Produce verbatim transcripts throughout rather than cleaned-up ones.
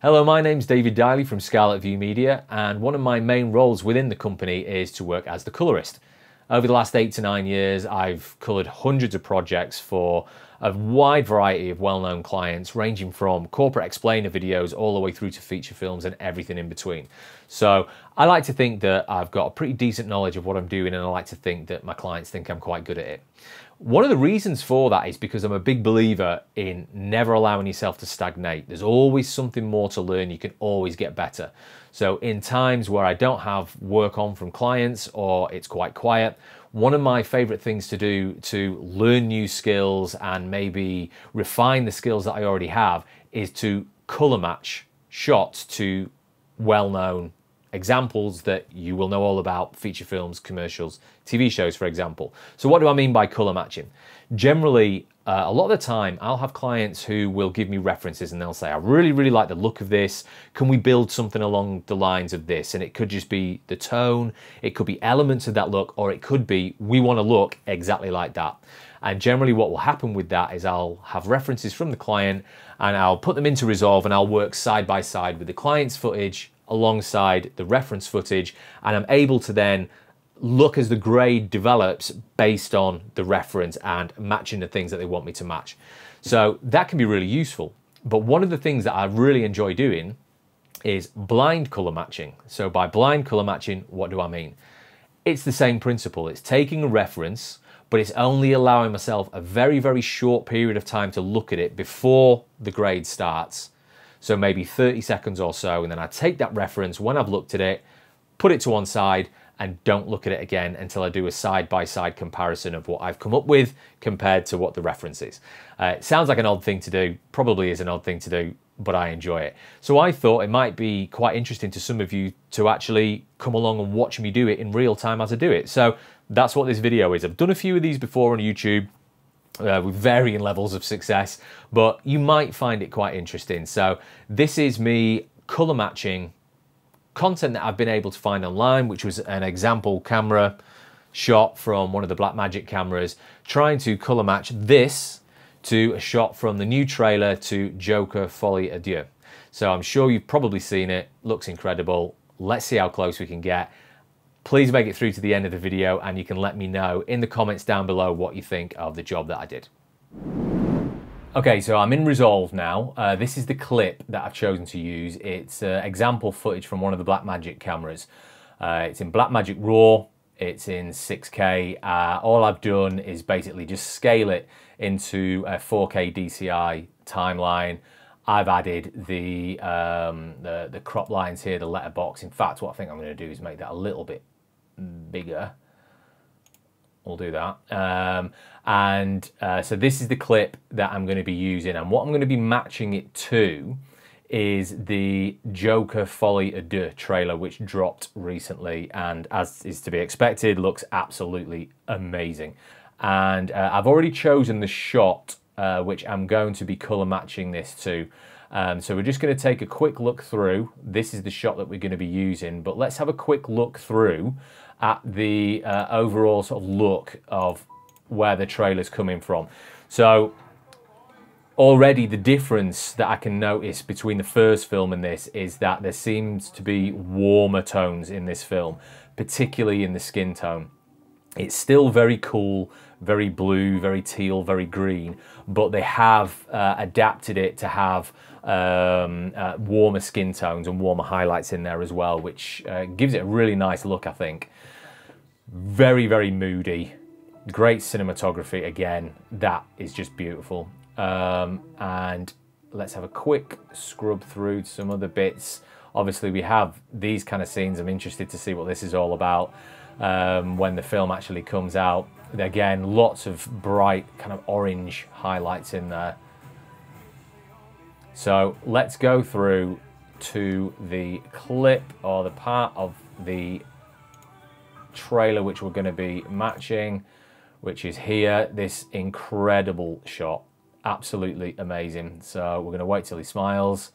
Hello, my name's David Diley from Scarlet View Media, and one of my main roles within the company is to work as the colourist. Over the last eight to nine years, I've coloured hundreds of projects for a wide variety of well-known clients, ranging from corporate explainer videos all the way through to feature films and everything in between. So I like to think that I've got a pretty decent knowledge of what I'm doing, and I like to think that my clients think I'm quite good at it. One of the reasons for that is because I'm a big believer in never allowing yourself to stagnate. There's always something more to learn. You can always get better. So in times where I don't have work on from clients or it's quite quiet, one of my favorite things to do to learn new skills and maybe refine the skills that I already have is to color match shots to well-known examples that you will know all about: feature films, commercials, T V shows, for example. So what do I mean by color matching? Generally, uh, a lot of the time, I'll have clients who will give me references and they'll say, I really, really like the look of this. Can we build something along the lines of this? And it could just be the tone, it could be elements of that look, or it could be, we want to look exactly like that. And generally what will happen with that is I'll have references from the client and I'll put them into Resolve and I'll work side by side with the client's footage alongside the reference footage, and I'm able to then look as the grade develops based on the reference and matching the things that they want me to match. So that can be really useful. But one of the things that I really enjoy doing is blind color matching. So by blind color matching, what do I mean? It's the same principle. It's taking a reference, but it's only allowing myself a very, very short period of time to look at it before the grade starts. So maybe thirty seconds or so, and then I take that reference when I've looked at it, put it to one side, and don't look at it again until I do a side-by-side comparison of what I've come up with compared to what the reference is. Uh, it sounds like an odd thing to do, probably is an odd thing to do, but I enjoy it. So I thought it might be quite interesting to some of you to actually come along and watch me do it in real time as I do it. So that's what this video is. I've done a few of these before on YouTube, Uh, with varying levels of success, but you might find it quite interesting. So this is me color matching content that I've been able to find online, which was an example camera shot from one of the Blackmagic cameras, trying to color match this to a shot from the new trailer to Joker Folie à Deux. So I'm sure you've probably seen it, looks incredible. Let's see how close we can get. Please make it through to the end of the video and you can let me know in the comments down below what you think of the job that I did. Okay, so I'm in Resolve now. Uh, this is the clip that I've chosen to use. It's uh, example footage from one of the Blackmagic cameras. Uh, it's in Blackmagic RAW, it's in six K. Uh, all I've done is basically just scale it into a four K D C I timeline. I've added the, um, the, the crop lines here, the letterbox. In fact, what I think I'm gonna do is make that a little bit bigger. We'll do that. Um, and uh, so this is the clip that I'm gonna be using, and what I'm gonna be matching it to is the Joker Folie à Deux trailer, which dropped recently, and as is to be expected, looks absolutely amazing. And uh, I've already chosen the shot Uh, which I'm going to be color matching this to. Um, so we're just going to take a quick look through. This is the shot that we're going to be using, but let's have a quick look through at the uh, overall sort of look of where the trailer's coming from. So already the difference that I can notice between the first film and this is that there seems to be warmer tones in this film, particularly in the skin tone. It's still very cool, very blue, very teal, very green, but they have uh, adapted it to have um, uh, warmer skin tones and warmer highlights in there as well, which uh, gives it a really nice look, I think. Very, very moody. Great cinematography again. That is just beautiful. Um, and let's have a quick scrub through some other bits. Obviously, we have these kind of scenes. I'm interested to see what this is all about um, when the film actually comes out. Again, lots of bright kind of orange highlights in there. So let's go through to the clip, or the part of the trailer which we're going to be matching, which is here, this incredible shot. Absolutely amazing. So we're going to wait till he smiles.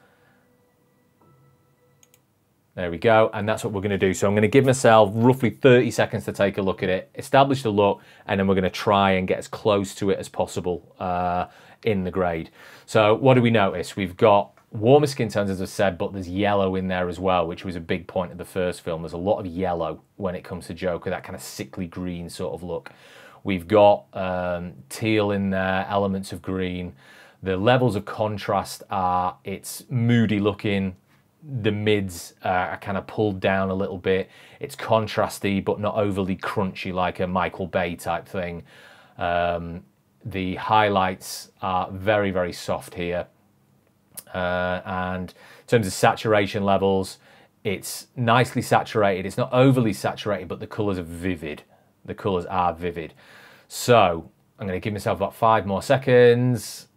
There we go, and that's what we're going to do. So I'm going to give myself roughly thirty seconds to take a look at it, establish the look, and then we're going to try and get as close to it as possible uh, in the grade. So what do we notice? We've got warmer skin tones, as I've said, but there's yellow in there as well, which was a big point of the first film. There's a lot of yellow when it comes to Joker, that kind of sickly green sort of look. We've got um, teal in there, elements of green. The levels of contrast are, it's moody looking. The mids uh, are kind of pulled down a little bit. It's contrasty, but not overly crunchy like a Michael Bay type thing. Um, the highlights are very, very soft here. Uh, and in terms of saturation levels, it's nicely saturated. It's not overly saturated, but the colours are vivid. The colours are vivid. So I'm going to give myself about five more seconds,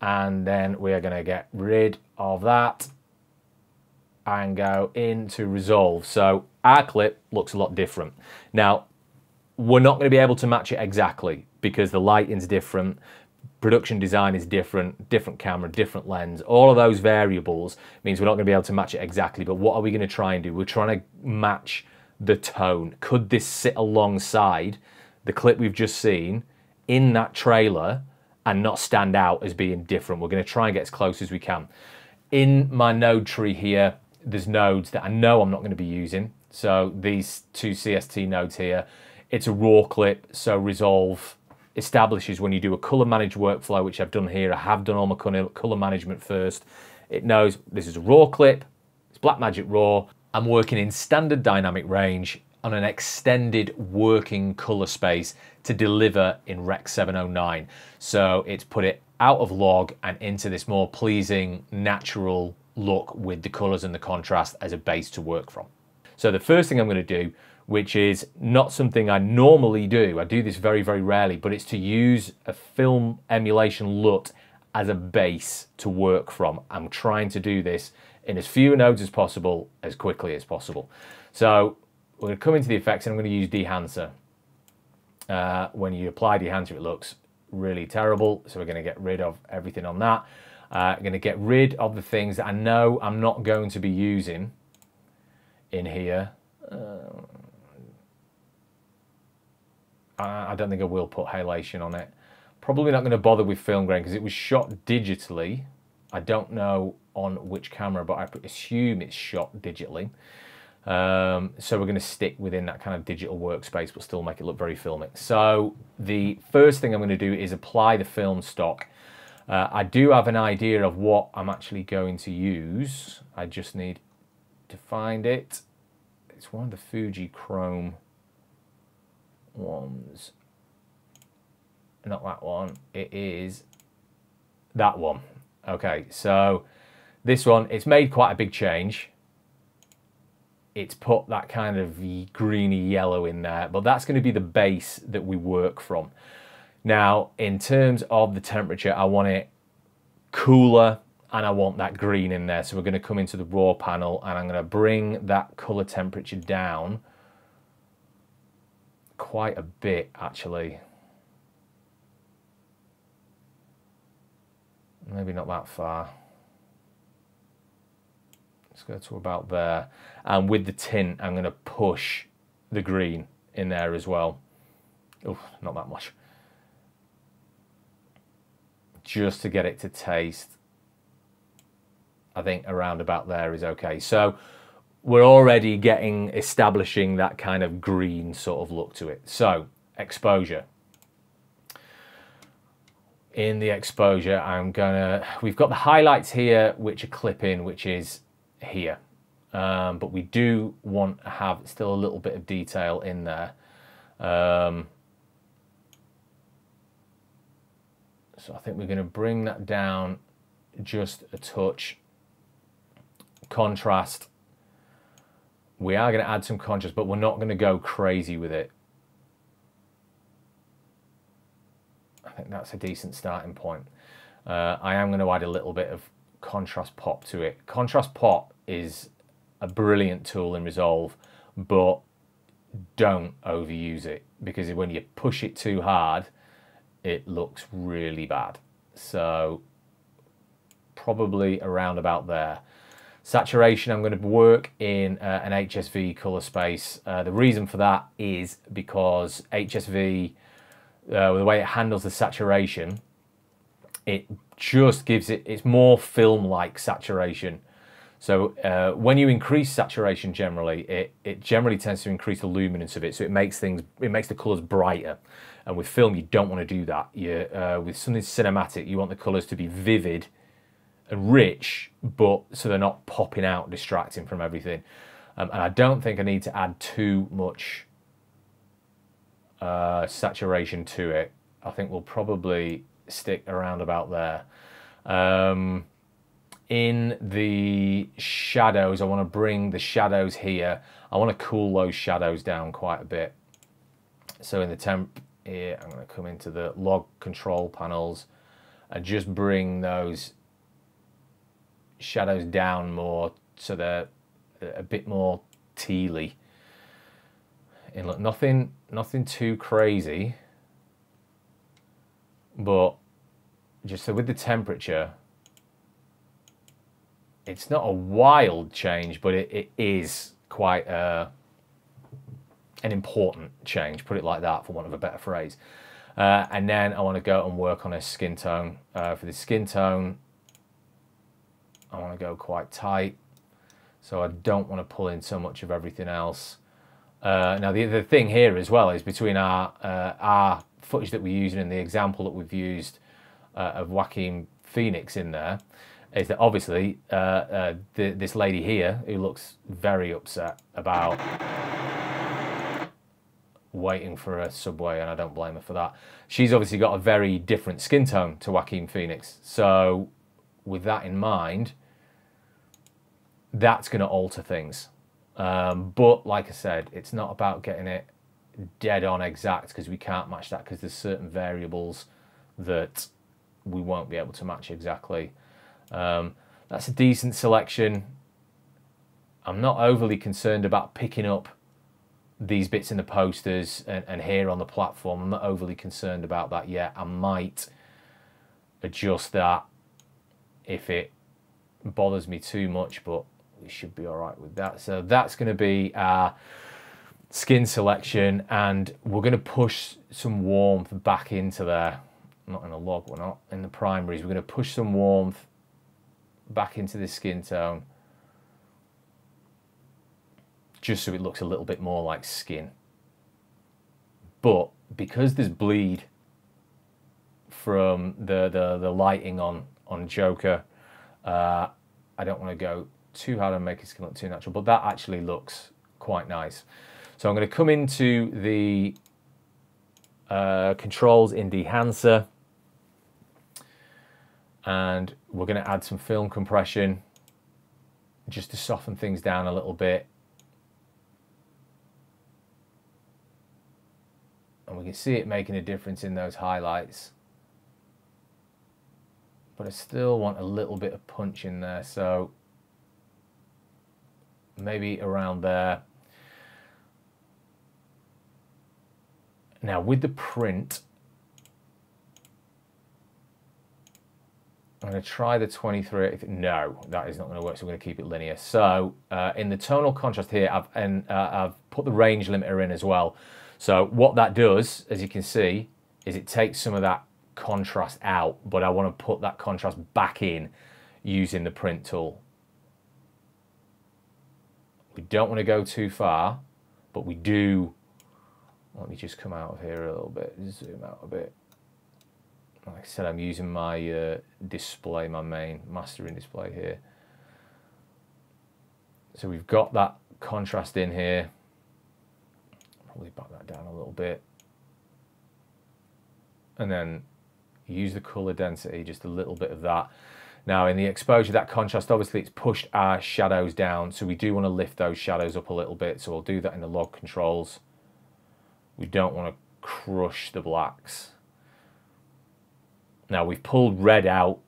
and then we are going to get rid of that and go into Resolve. So our clip looks a lot different. Now, we're not going to be able to match it exactly because the lighting's different, production design is different, different camera, different lens. All of those variables means we're not going to be able to match it exactly, but what are we going to try and do? We're trying to match the tone. Could this sit alongside the clip we've just seen in that trailer and not stand out as being different? We're going to try and get as close as we can. In my node tree here, there's nodes that I know I'm not going to be using. So these two C S T nodes here, it's a raw clip, so Resolve establishes when you do a color managed workflow, which I've done here. I have done all my color management first. It knows this is a raw clip, it's Blackmagic RAW. I'm working in standard dynamic range on an extended working color space to deliver in Rec seven oh nine. So it's put it out of log and into this more pleasing, natural look with the colors and the contrast as a base to work from. So the first thing I'm going to do, which is not something I normally do, I do this very, very rarely, but it's to use a film emulation L U T as a base to work from. I'm trying to do this in as few nodes as possible, as quickly as possible. So we're going to come into the effects and I'm going to use Dehancer. Uh, when you apply Dehancer, it looks really terrible. So we're going to get rid of everything on that. Uh, I'm going to get rid of the things that I know I'm not going to be using in here. Uh, I don't think I will put halation on it. Probably not going to bother with film grain because it was shot digitally. I don't know on which camera, but I assume it's shot digitally. Um, so we're going to stick within that kind of digital workspace, but still make it look very filmic. So the first thing I'm going to do is apply the film stock. Uh, I do have an idea of what I'm actually going to use. I just need to find it. It's one of the Fuji Chrome ones. Not that one. It is that one. Okay, so this one, it's made quite a big change. It's put that kind of greeny yellow in there, but that's going to be the base that we work from. Now, in terms of the temperature, I want it cooler and I want that green in there. So we're going to come into the raw panel and I'm going to bring that color temperature down quite a bit, actually. Maybe not that far. Let's go to about there. And with the tint, I'm going to push the green in there as well. Oh, not that much. Just to get it to taste. I think around about there is okay. So we're already getting, establishing that kind of green sort of look to it. So exposure. In the exposure, I'm gonna, we've got the highlights here, which are clipping, which is here. Um, but we do want to have still a little bit of detail in there. Um, so I think we're gonna bring that down just a touch. Contrast. We are gonna add some contrast, but we're not gonna go crazy with it. I think that's a decent starting point. Uh, I am going to add a little bit of contrast pop to it. Contrast pop is a brilliant tool in Resolve, but don't overuse it because when you push it too hard, it looks really bad. So probably around about there. Saturation, I'm going to work in uh, an H S V color space. Uh, the reason for that is because H S V, Uh, the way it handles the saturation, it just gives it, it's more film-like saturation. So uh, when you increase saturation generally, it, it generally tends to increase the luminance of it. So it makes things, it makes the colors brighter. And with film, you don't want to do that. You, uh, with something cinematic, you want the colors to be vivid and rich, but so they're not popping out, distracting from everything. Um, and I don't think I need to add too much uh, saturation to it. I think we'll probably stick around about there. Um, in the shadows, I want to bring the shadows here. I want to cool those shadows down quite a bit. So in the temp here, I'm going to come into the log control panels and just bring those shadows down more so they're a bit more tealy. And look, nothing, nothing too crazy. But just so with the temperature, it's not a wild change, but it, it is quite a, an important change, put it like that for want of a better phrase. Uh, and then I want to go and work on a skin tone. Uh, for the skin tone, I want to go quite tight. So I don't want to pull in so much of everything else. Uh, now the other thing here as well is between our, uh, our footage that we're using and the example that we've used uh, of Joaquin Phoenix in there, is that obviously uh, uh, the, this lady here who looks very upset about waiting for a subway, and I don't blame her for that. She's obviously got a very different skin tone to Joaquin Phoenix. So with that in mind, that's going to alter things. Um, but like I said, it's not about getting it dead on exact, because we can't match that, because there's certain variables that we won't be able to match exactly. Um, that's a decent selection. I'm not overly concerned about picking up these bits in the posters and, and here on the platform. I'm not overly concerned about that yet. I might adjust that if it bothers me too much, but we should be all right with that. So that's going to be our skin selection, and we're going to push some warmth back into there. Not in the log, we're not in the primaries. We're going to push some warmth back into this skin tone, just so it looks a little bit more like skin. But because there's bleed from the the, the lighting on on Joker, uh, I don't want to go too hard and make his skin look too natural, but that actually looks quite nice. So I'm going to come into the uh, controls in Dehancer, and we're going to add some film compression just to soften things down a little bit. And we can see it making a difference in those highlights. But I still want a little bit of punch in there, so maybe around there. Now with the print, I'm going to try the twenty-three. No, that is not going to work, so we're going to keep it linear. So uh, in the tonal contrast here, I've, and, uh, I've put the range limiter in as well. So what that does, as you can see, is it takes some of that contrast out, but I want to put that contrast back in using the print tool. We don't want to go too far, but we do. Let me just come out of here a little bit, zoom out a bit. Like I said, I'm using my uh, display, my main mastering display here. So we've got that contrast in here. Probably back that down a little bit. And then use the color density, just a little bit of that. Now in the exposure, that contrast, obviously it's pushed our shadows down. So we do want to lift those shadows up a little bit. So we'll do that in the log controls. We don't want to crush the blacks. Now we've pulled red out,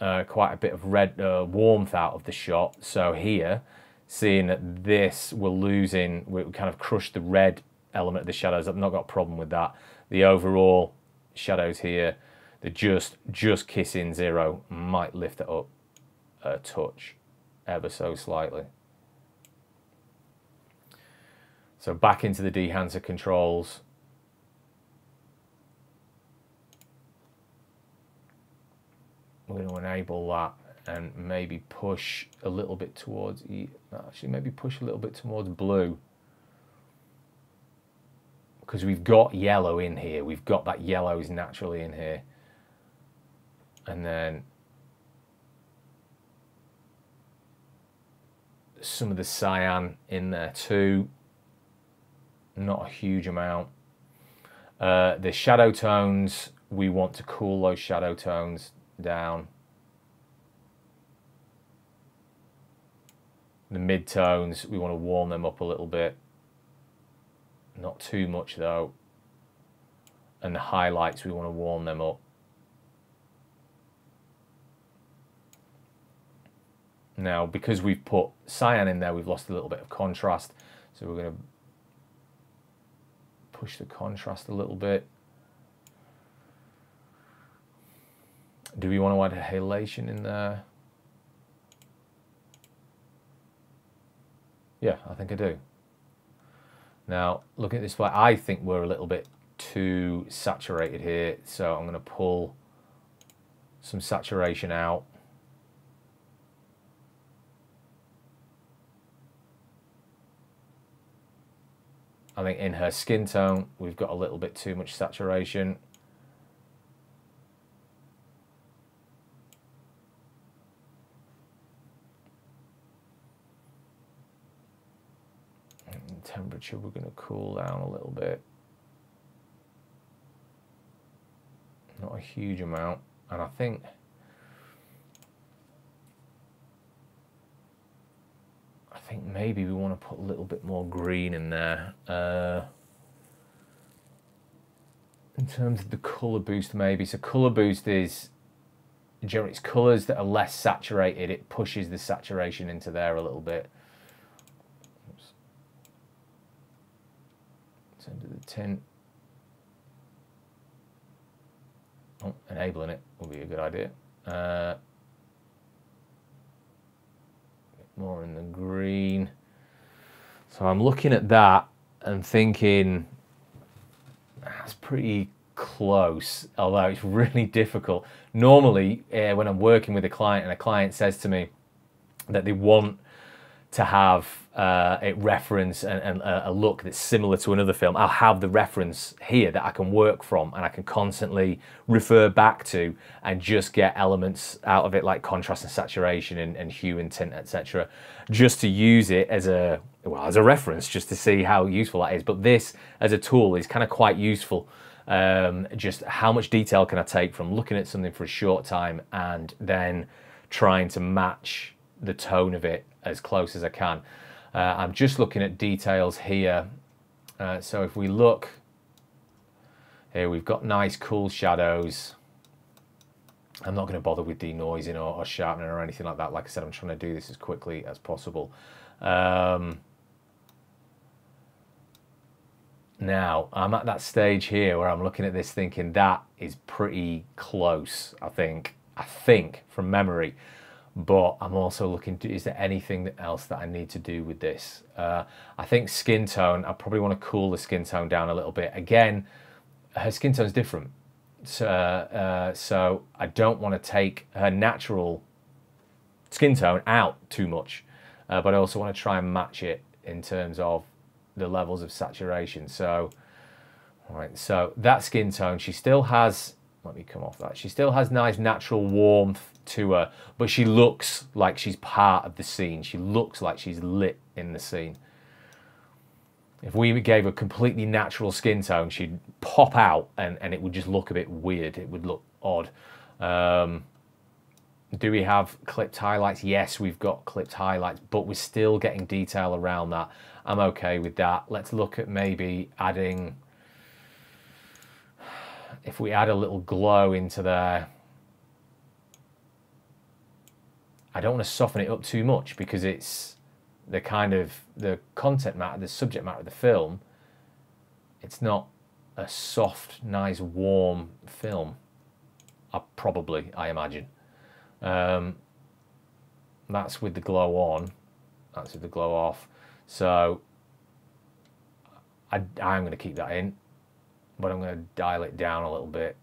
uh, quite a bit of red uh, warmth out of the shot. So here, seeing that this, we're losing, we kind of crushed the red element of the shadows. I've not got a problem with that. The overall shadows here, they're just, just kissing zero. Might lift it up a touch, ever so slightly. So back into the Dehancer controls. We're we're going to enable that and maybe push a little bit towards, actually maybe push a little bit towards blue, because we've got yellow in here, we've got that yellow is naturally in here. And then some of the cyan in there too, not a huge amount. Uh, the shadow tones, we want to cool those shadow tones down. The mid-tones, we want to warm them up a little bit. Not too much though. And the highlights, we want to warm them up. Now, because we've put cyan in there, we've lost a little bit of contrast. So we're going to push the contrast a little bit. Do we want to add a halation in there? Yeah, I think I do. Now, looking at this flag, I think we're a little bit too saturated here. So I'm going to pull some saturation out. I think in her skin tone, we've got a little bit too much saturation. And temperature, we're going to cool down a little bit. Not a huge amount. And I think... I think maybe we want to put a little bit more green in there. Uh, in terms of the colour boost, maybe. So colour boost is, generally it's colours that are less saturated. It pushes the saturation into there a little bit. Oops. In terms of the tint. Oh, enabling it will be a good idea. Uh, more in the green. So I'm looking at that and thinking that's pretty close, although it's really difficult. Normally, uh, when I'm working with a client and a client says to me that they want to have uh, a reference and, and a look that's similar to another film, I'll have the reference here that I can work from and I can constantly refer back to and just get elements out of it like contrast and saturation and, and hue and tint, et cetera, just to use it as a, well, as a reference, just to see how useful that is. But this as a tool is kind of quite useful. Um, just how much detail can I take from looking at something for a short time and then trying to match the tone of it as close as I can. Uh, I'm just looking at details here. Uh, so if we look here, we've got nice cool shadows. I'm not going to bother with denoising or, or sharpening or anything like that. Like I said, I'm trying to do this as quickly as possible. Um, now, I'm at that stage here where I'm looking at this thinking that is pretty close, I think. I think, from memory. But I'm also looking to, is there anything else that I need to do with this? Uh, I think skin tone, I probably want to cool the skin tone down a little bit. Again, her skin tone's different. So, uh, so I don't want to take her natural skin tone out too much. Uh, but I also want to try and match it in terms of the levels of saturation. So, all right, so that skin tone, she still has... Let me come off that. She still has nice natural warmth to her, but she looks like she's part of the scene. She looks like she's lit in the scene. If we gave her completely natural skin tone, she'd pop out and, and it would just look a bit weird. It would look odd. Um, do we have clipped highlights? Yes, we've got clipped highlights, but we're still getting detail around that. I'm okay with that. Let's look at maybe adding... If we add a little glow into there, I don't want to soften it up too much because it's the kind of the content matter, the subject matter of the film. It's not a soft, nice, warm film. I probably, I imagine. Um, that's with the glow on. That's with the glow off. So I, I'm going to keep that in. But I'm going to dial it down a little bit.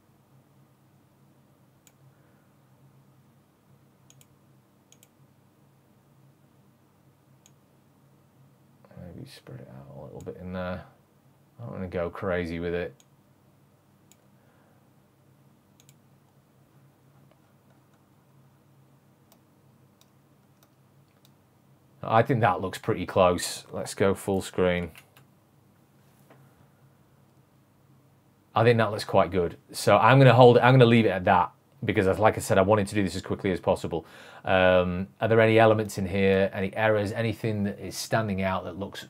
maybe spread it out a little bit in there. I don't want to go crazy with it. I think that looks pretty close. Let's go full screen. I think that looks quite good. So I'm going to hold it. I'm going to leave it at that because, like I said, I wanted to do this as quickly as possible. Um, are there any elements in here, any errors, anything that is standing out that looks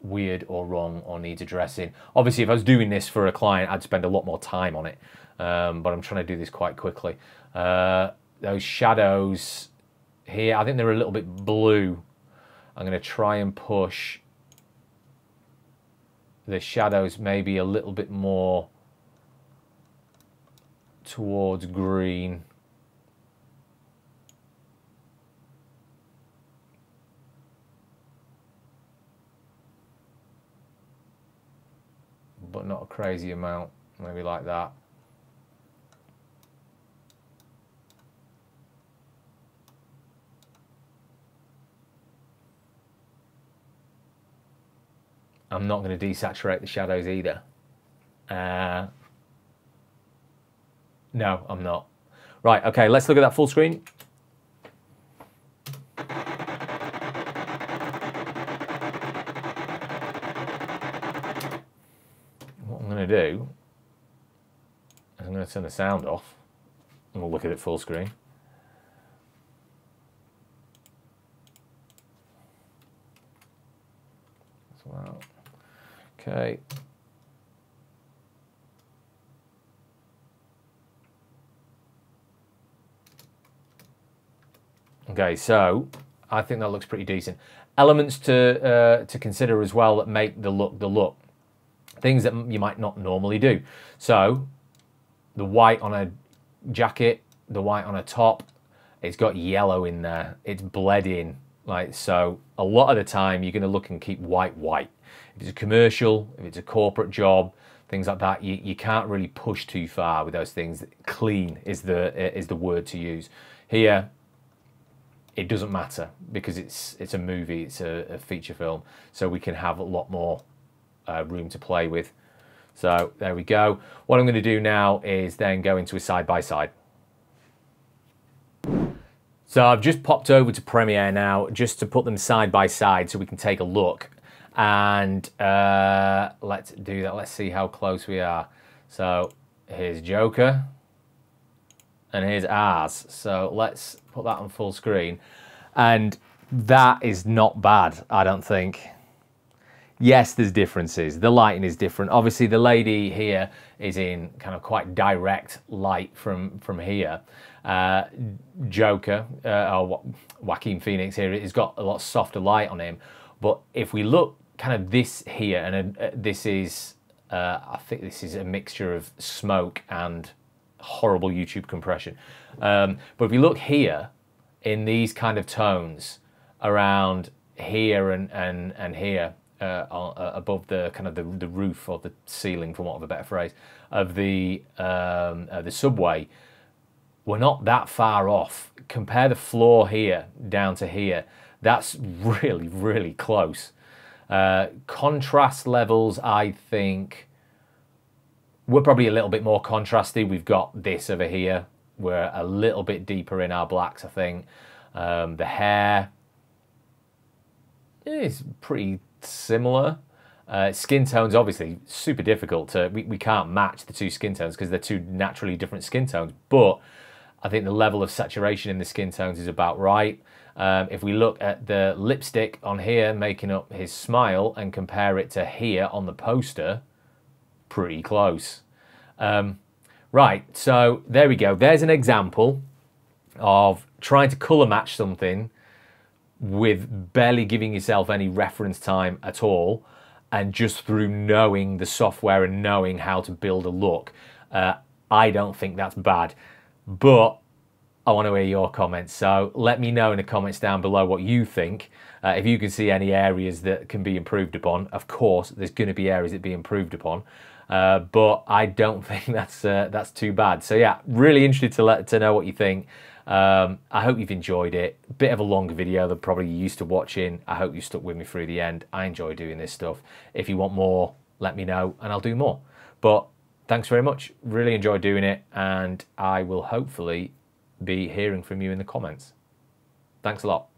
weird or wrong or needs addressing? Obviously, if I was doing this for a client, I'd spend a lot more time on it. Um, but I'm trying to do this quite quickly. Uh, those shadows here, I think they're a little bit blue. I'm going to try and push the shadows maybe a little bit more towards green. But not a crazy amount, maybe like that. I'm not going to desaturate the shadows either. Uh, no, I'm not. Right, okay, let's look at that full screen. What I'm going to do is I'm going to turn the sound off and we'll look at it full screen. Wow. Okay. Okay, so I think that looks pretty decent. Elements to uh, to consider as well that make the look the look. Things that you might not normally do. So the white on a jacket, the white on a top, it's got yellow in there. It's bled in. Like so, a lot of the time you're going to look and keep white white. If it's a commercial, if it's a corporate job, things like that, you, you can't really push too far with those things. Clean is the is the word to use. Here, it doesn't matter because it's it's a movie, it's a, a feature film, so we can have a lot more uh, room to play with. So there we go. What I'm going to do now is then go into a side by side. So I've just popped over to Premiere now just to put them side by side so we can take a look. And uh, let's do that. Let's see how close we are. So here's Joker and here's ours. So let's put that on full screen. And that is not bad, I don't think. Yes, there's differences. The lighting is different. Obviously, the lady here is in kind of quite direct light from, from here. Uh, Joker, uh, or Joaquin Phoenix here, he's got a lot softer light on him. But if we look kind of this here, and uh, this is, uh, I think this is a mixture of smoke and horrible YouTube compression. Um, but if we look here, in these kind of tones, around here and, and, and here, uh, uh, above the kind of the, the roof or the ceiling, for want of a better phrase, of the, um, uh, the subway, we're not that far off. Compare the floor here down to here. That's really, really close. Uh, contrast levels, I think, we're probably a little bit more contrasty. We've got this over here. We're a little bit deeper in our blacks, I think. Um, the hair is pretty similar. Uh, skin tones, obviously, super difficult. To, we, we can't match the two skin tones because they're two naturally different skin tones, but I think the level of saturation in the skin tones is about right. Um, if we look at the lipstick on here, making up his smile, and compare it to here on the poster, pretty close. Um, right, so there we go. There's an example of trying to color match something with barely giving yourself any reference time at all, and just through knowing the software and knowing how to build a look. Uh, I don't think that's bad. But I want to hear your comments, so let me know in the comments down below what you think. Uh, if you can see any areas that can be improved upon, of course, there's going to be areas that be improved upon. Uh, but I don't think that's uh, that's too bad. So yeah, really interested to let to know what you think. Um, I hope you've enjoyed it. Bit of a longer video than probably you're used to watching. I hope you stuck with me through the end. I enjoy doing this stuff. If you want more, let me know and I'll do more. But thanks very much. Really enjoy doing it, and I will hopefully be hearing from you in the comments. Thanks a lot.